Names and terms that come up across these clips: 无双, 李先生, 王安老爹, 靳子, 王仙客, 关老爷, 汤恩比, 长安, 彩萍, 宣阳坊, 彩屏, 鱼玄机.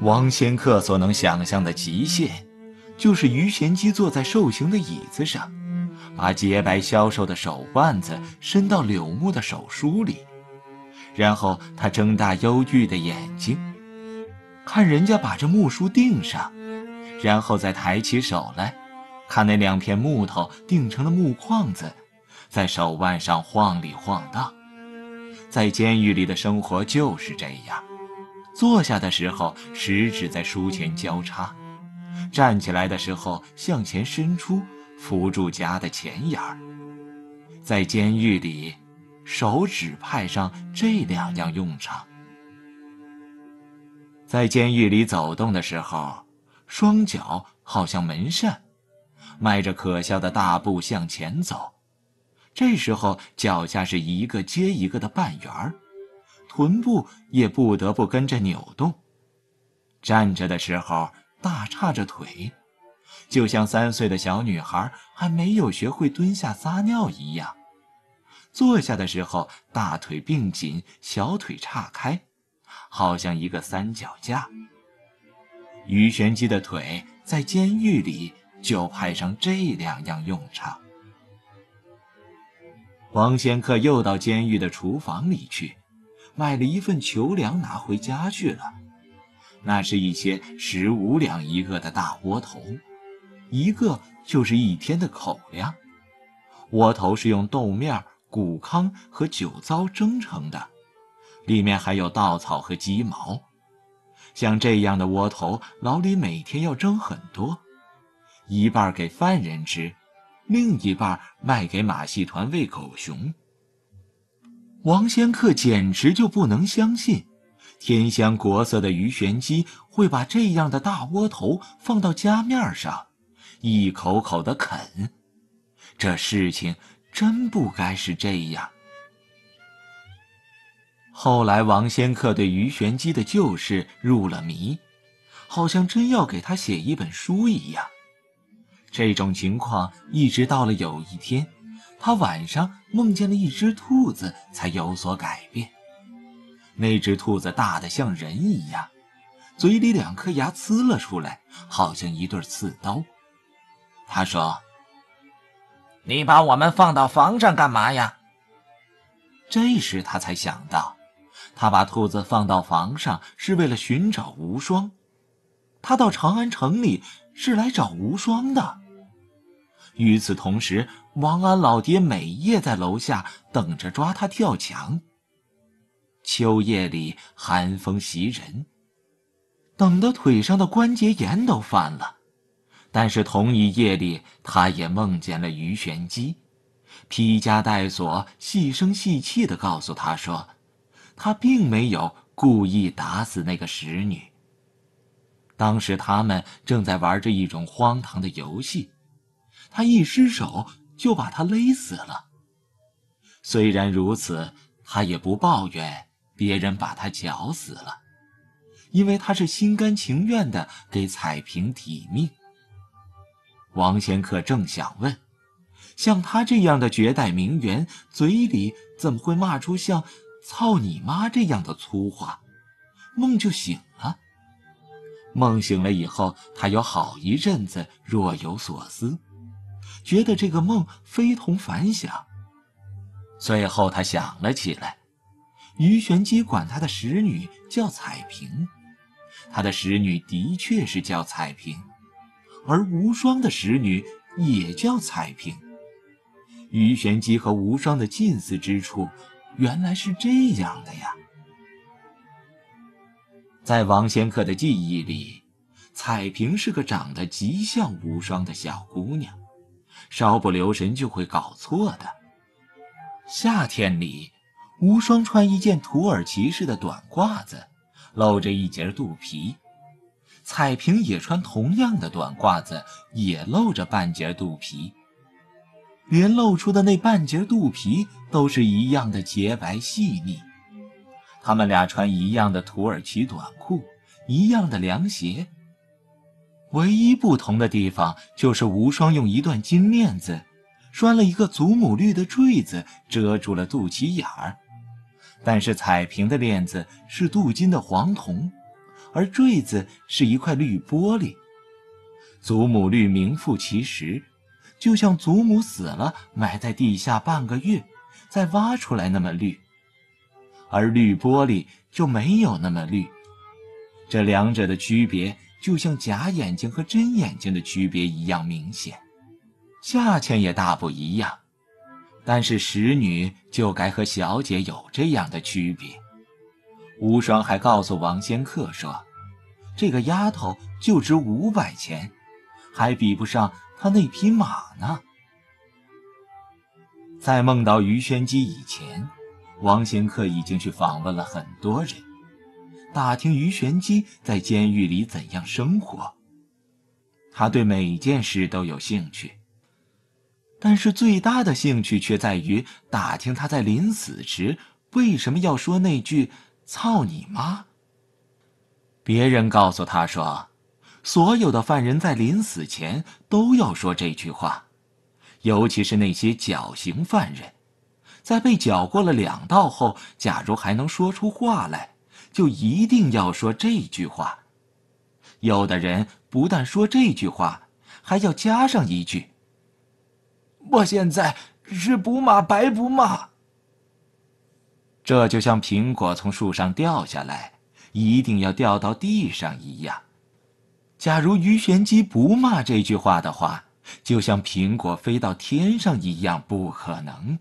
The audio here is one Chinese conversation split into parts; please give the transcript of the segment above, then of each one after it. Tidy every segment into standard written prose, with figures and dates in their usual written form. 王仙客所能想象的极限，就是鱼玄机坐在兽形的椅子上，把洁白消瘦的手腕子伸到柳木的手书里，然后他睁大忧郁的眼睛，看人家把这木梳钉上，然后再抬起手来，看那两片木头钉成了木框子，在手腕上晃里晃荡。在监狱里的生活就是这样，坐下的时候食指在书前交叉，站起来的时候向前伸出，扶住夹的前沿儿。在监狱里，手指派上这两样用场。在监狱里走动的时候，双脚好像门扇，迈着可笑的大步向前走。这时候脚下是一个接一个的半圆儿，臀部也不得不跟着扭动。站着的时候大叉着腿，就像3岁的小女孩还没有学会蹲下撒尿一样。坐下的时候大腿并紧，小腿岔开，好像一个三脚架。鱼玄机的腿在监狱里就派上这两样用场。王仙客又到监狱的厨房里去，买了一份球粮拿回家去了。那是一些15两一个的大窝头，一个就是1天的口粮。窝头是用豆面、谷糠和酒糟蒸成的，里面还有稻草和鸡毛。像这样的窝头，牢里每天要蒸很多，一半给犯人吃，另一半卖给马戏团喂狗熊。王仙客简直就不能相信，天香国色的鱼玄机会把这样的大窝头放到家面上，一口口的啃。这事情真不该是这样。后来王仙客对鱼玄机的旧事入了迷，好像真要给他写一本书一样。这种情况一直到了有一天，他晚上梦见了一只兔子才有所改变。那只兔子大得像人一样，嘴里2颗牙呲了出来，好像一对刺刀。他说：“你把我们放到房上干嘛呀？”这时他才想到，他把兔子放到房上是为了寻找无双。他到长安城里是来找无双的。与此同时，王安老爹每夜在楼下等着抓他跳墙。秋夜里寒风袭人，等得腿上的关节炎都犯了。但是同一夜里，他也梦见了鱼玄机，披枷带锁，细声细气地告诉他说，他并没有故意打死那个使女。当时他们正在玩着一种荒唐的游戏，他一失手就把他勒死了。虽然如此，他也不抱怨别人把他绞死了，因为他是心甘情愿地给彩萍抵命。王仙客正想问，像他这样的绝代名媛，嘴里怎么会骂出像操你妈这样的粗话，梦就醒了。梦醒了以后，他有好一阵子若有所思，觉得这个梦非同凡响。最后他想了起来，鱼玄机管他的使女叫彩萍，他的使女的确是叫彩萍，而无双的使女也叫彩萍。鱼玄机和无双的近似之处，原来是这样的呀。在王仙客的记忆里，彩萍是个长得极像无双的小姑娘，稍不留神就会搞错的。夏天里，无双穿一件土耳其式的短褂子，露着一截肚皮。彩萍也穿同样的短褂子，也露着半截肚皮。连露出的那半截肚皮都是一样的洁白细腻。他们俩穿一样的土耳其短裤，一样的凉鞋。唯一不同的地方就是无双用一段金链子拴了一个祖母绿的坠子遮住了肚脐眼儿，但是彩萍的链子是镀金的黄铜，而坠子是一块绿玻璃。祖母绿名副其实，就像祖母死了埋在地下半个月，再挖出来那么绿。而绿玻璃就没有那么绿。这两者的区别，就像假眼睛和真眼睛的区别一样明显，价钱也大不一样。但是使女就该和小姐有这样的区别。无双还告诉王仙客说，这个丫头就值500钱，还比不上她那匹马呢。在梦到于宣姬以前，王仙客已经去访问了很多人，打听于玄机在监狱里怎样生活。他对每件事都有兴趣，但是最大的兴趣却在于打听他在临死时为什么要说那句操你妈。别人告诉他说，所有的犯人在临死前都要说这句话，尤其是那些绞刑犯人，在被绞过了2道后，假如还能说出话来，就一定要说这句话。有的人不但说这句话，还要加上一句，我现在是不骂白不骂。这就像苹果从树上掉下来，一定要掉到地上一样。假如鱼玄机不骂这句话的话，就像苹果飞到天上一样不可能。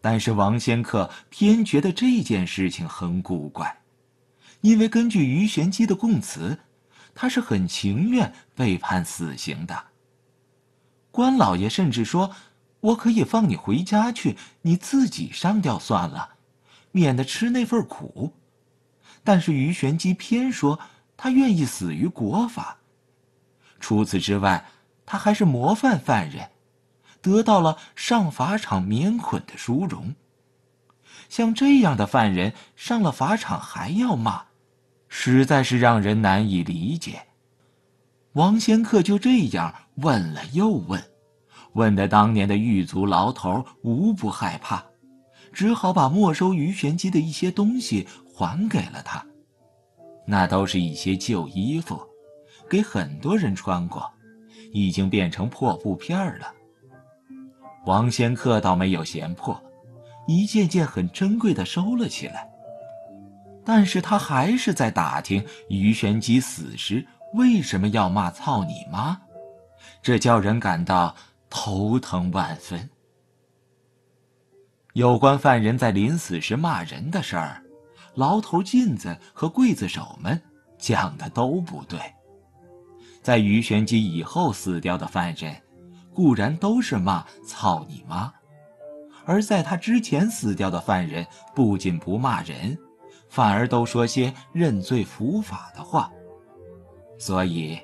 但是王仙客偏觉得这件事情很古怪，因为根据于玄机的供词，他是很情愿被判死刑的。关老爷甚至说，我可以放你回家去，你自己上吊算了，免得吃那份苦。但是于玄机偏说他愿意死于国法。除此之外，他还是模范犯人，得到了上法场免捆的殊荣。像这样的犯人上了法场还要骂，实在是让人难以理解。王仙客就这样问了又问，问得当年的狱卒牢头无不害怕，只好把没收鱼玄机的一些东西还给了他。那都是一些旧衣服，给很多人穿过，已经变成破布片了。王仙客倒没有嫌破，一件件很珍贵的收了起来。但是他还是在打听于玄机死时为什么要骂操你妈，这叫人感到头疼万分。有关犯人在临死时骂人的事儿，牢头靳子和刽子手们讲的都不对。在于玄机以后死掉的犯人固然都是骂操你妈，而在他之前死掉的犯人不仅不骂人，反而都说些认罪伏法的话。所以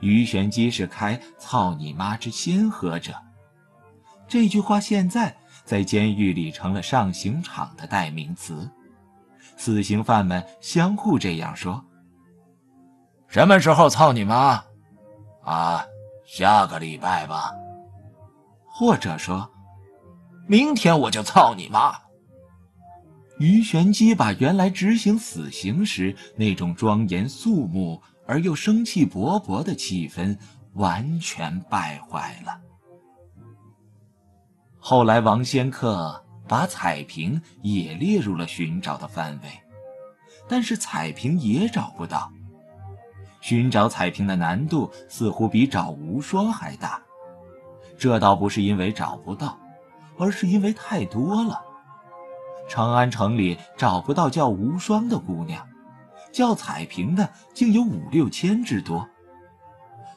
于玄机是开操你妈之先河者。这句话现在在监狱里成了上刑场的代名词，死刑犯们相互这样说，什么时候操你妈啊？下个礼拜吧。或者说，明天我就操你妈。于玄机把原来执行死刑时那种庄严肃穆而又生气勃勃的气氛完全败坏了。后来王仙客把彩屏也列入了寻找的范围，但是彩屏也找不到。寻找彩屏的难度似乎比找无双还大，这倒不是因为找不到，而是因为太多了。长安城里找不到叫无双的姑娘，叫彩屏的竟有5、6千之多。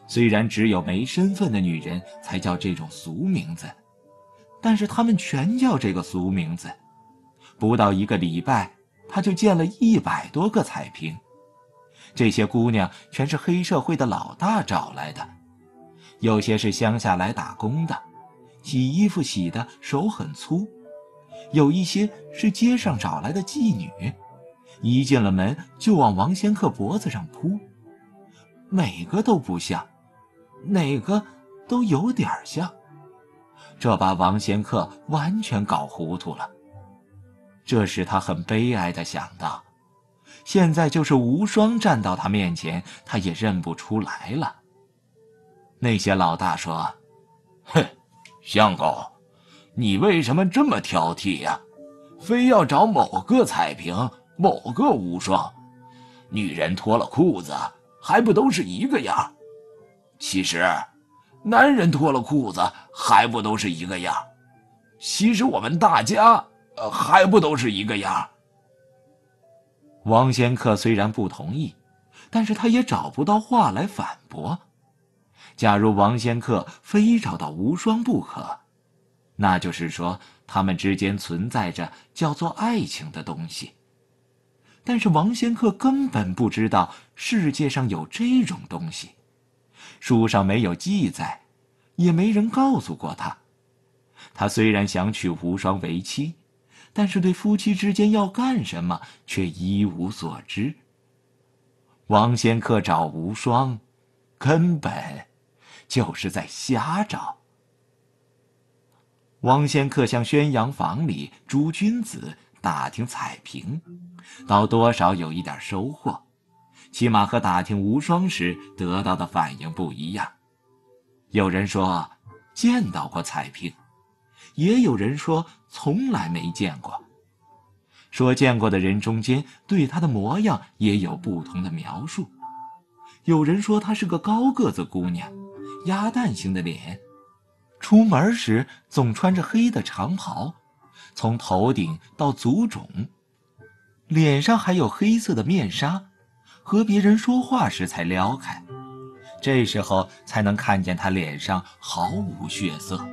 虽然只有没身份的女人才叫这种俗名字，但是她们全叫这个俗名字。不到一个礼拜，她就见了100多个彩屏。这些姑娘全是黑社会的老大找来的，有些是乡下来打工的，洗衣服洗的手很粗，有一些是街上找来的妓女，一进了门就往王仙客脖子上扑。每个都不像，哪个都有点像，这把王仙客完全搞糊涂了。这时他很悲哀地想到，现在就是无双站到他面前，他也认不出来了。那些老大说：“哼，相公，你为什么这么挑剔呀？非要找某个彩屏，某个无双，女人脱了裤子还不都是一个样？其实，男人脱了裤子还不都是一个样？其实我们大家……”还不都是一个样。王仙客虽然不同意，但是他也找不到话来反驳。假如王仙客非找到无双不可，那就是说他们之间存在着叫做爱情的东西。但是王仙客根本不知道世界上有这种东西，书上没有记载，也没人告诉过他。他虽然想娶无双为妻，但是对夫妻之间要干什么却一无所知。王仙客找无双，根本就是在瞎找。王仙客向宣阳坊里诸君子打听彩屏，倒多少有一点收获，起码和打听无双时得到的反应不一样。有人说见到过彩屏，也有人说从来没见过。说见过的人中间，对她的模样也有不同的描述。有人说她是个高个子姑娘，鸭蛋形的脸，出门时总穿着黑的长袍，从头顶到足踵，脸上还有黑色的面纱，和别人说话时才撩开，这时候才能看见她脸上毫无血色。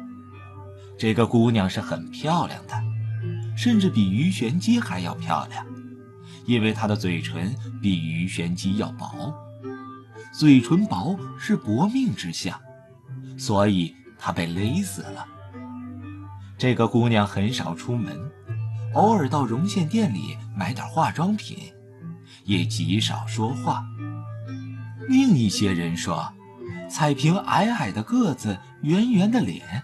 这个姑娘是很漂亮的，甚至比鱼玄机还要漂亮，因为她的嘴唇比鱼玄机要薄，嘴唇薄是薄命之相，所以她被勒死了。这个姑娘很少出门，偶尔到绒线店里买点化妆品，也极少说话。另一些人说，彩屏矮矮的个子，圆圆的脸，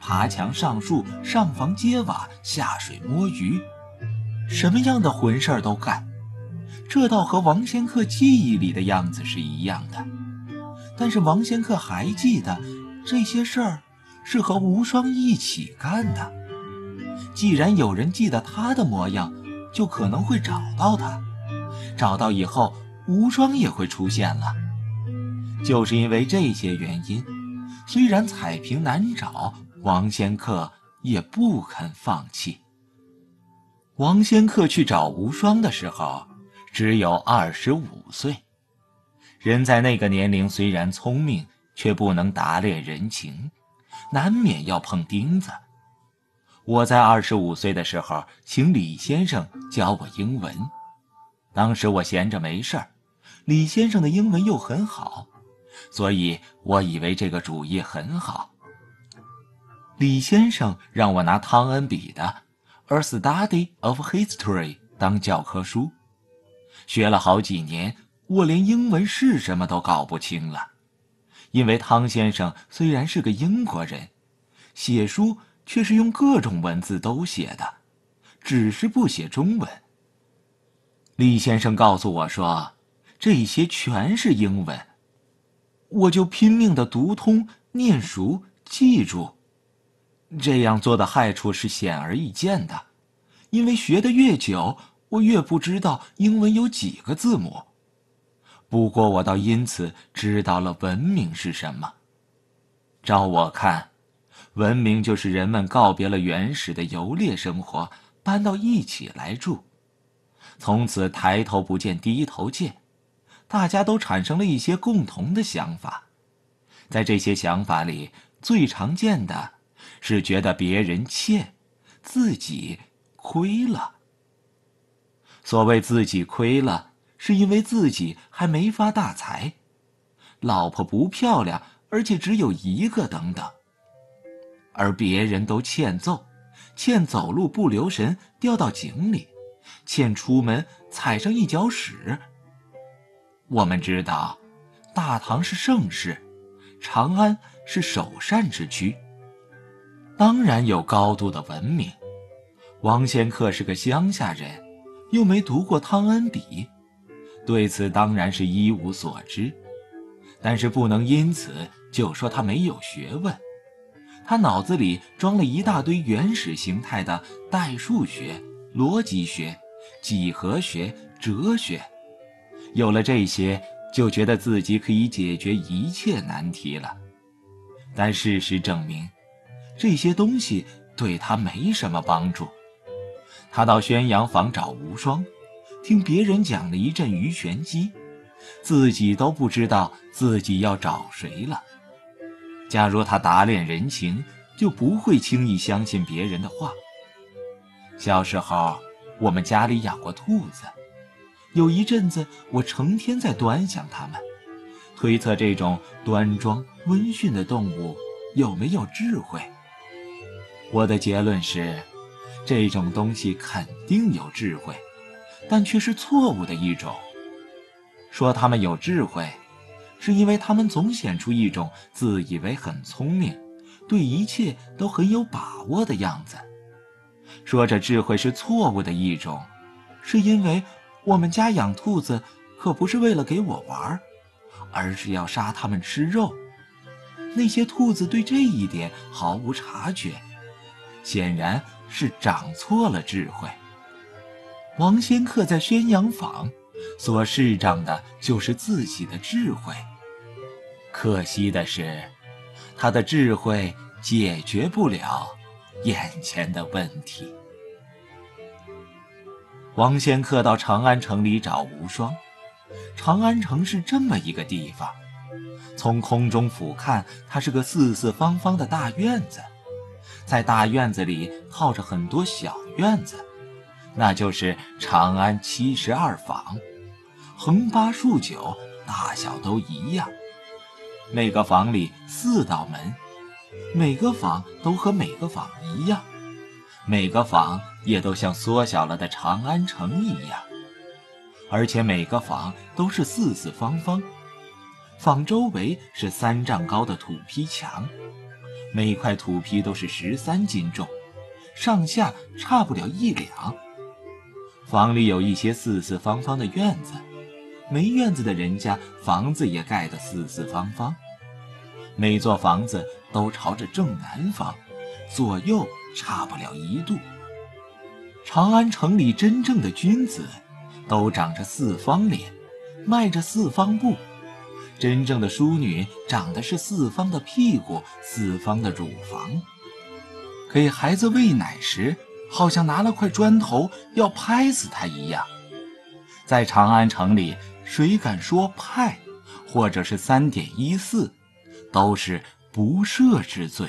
爬墙上树，上房揭瓦，下水摸鱼，什么样的浑事儿都干。这倒和王仙客记忆里的样子是一样的，但是王仙客还记得这些事儿是和无双一起干的。既然有人记得他的模样，就可能会找到他，找到以后无双也会出现了。就是因为这些原因，虽然彩屏难找，王仙客也不肯放弃。王仙客去找无双的时候，只有25岁。人在那个年龄虽然聪明，却不能打猎人情，难免要碰钉子。我在25岁的时候，请李先生教我英文。当时我闲着没事儿，李先生的英文又很好，所以我以为这个主意很好。李先生让我拿汤恩比的《A Study of History》当教科书，学了好几年，我连英文是什么都搞不清了。因为汤先生虽然是个英国人，写书却是用各种文字都写的，只是不写中文。李先生告诉我说，这些全是英文，我就拼命地读通、念熟、记住。这样做的害处是显而易见的，因为学得越久，我越不知道英文有几个字母。不过我倒因此知道了文明是什么。照我看，文明就是人们告别了原始的游猎生活，搬到一起来住，从此抬头不见低头见，大家都产生了一些共同的想法。在这些想法里，最常见的是觉得别人欠，自己亏了。所谓自己亏了，是因为自己还没发大财，老婆不漂亮，而且只有一个等等。而别人都欠揍，欠走路不留神掉到井里，欠出门踩上一脚屎。我们知道，大唐是盛世，长安是首善之区，当然有高度的文明。王仙客是个乡下人，又没读过汤恩比，对此当然是一无所知。但是不能因此就说他没有学问。他脑子里装了一大堆原始形态的代数学、逻辑学、几何学、哲学。有了这些，就觉得自己可以解决一切难题了。但事实证明，这些东西对他没什么帮助。他到宣阳坊找无双，听别人讲了一阵鱼玄机，自己都不知道自己要找谁了。假如他打脸人情，就不会轻易相信别人的话。小时候，我们家里养过兔子，有一阵子我成天在端详它们，推测这种端庄温驯的动物有没有智慧。我的结论是，这种东西肯定有智慧，但却是错误的一种。说它们有智慧，是因为它们总显出一种自以为很聪明，对一切都很有把握的样子。说这智慧是错误的一种，是因为我们家养兔子可不是为了给我玩，而是要杀它们吃肉。那些兔子对这一点毫无察觉，显然是长错了智慧。王仙客在宣阳坊所试障的就是自己的智慧。可惜的是，他的智慧解决不了眼前的问题。王仙客到长安城里找无双。长安城是这么一个地方，从空中俯瞰，它是个四四方方的大院子，在大院子里靠着很多小院子，那就是长安72坊，横八竖九，大小都一样。每个房里4道门，每个房都和每个房一样，每个房也都像缩小了的长安城一样，而且每个房都是四四方方。房周围是3丈高的土坯墙，每块土坯都是13斤重，上下差不了1两。房里有一些四四方方的院子，没院子的人家房子也盖得四四方方，每座房子都朝着正南方，左右差不了1度。长安城里真正的君子都长着4方脸，迈着4方步，真正的淑女长的是4方的屁股，4方的乳房。给孩子喂奶时，好像拿了块砖头要拍死他一样。在长安城里，谁敢说派，或者是3.14，都是不赦之罪。